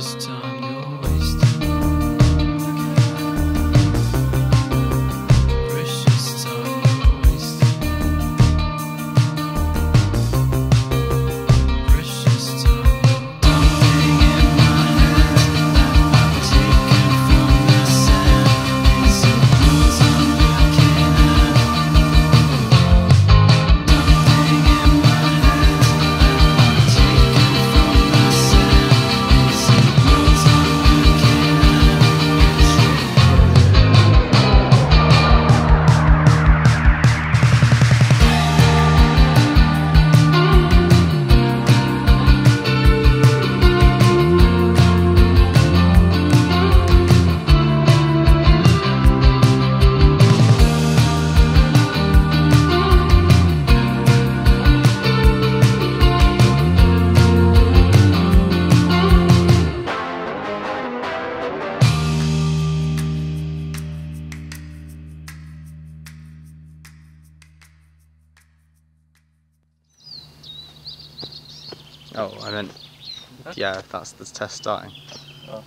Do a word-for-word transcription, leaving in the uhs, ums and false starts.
first time you're wasting. Oh, I meant, yeah, that's the test starting. Oh.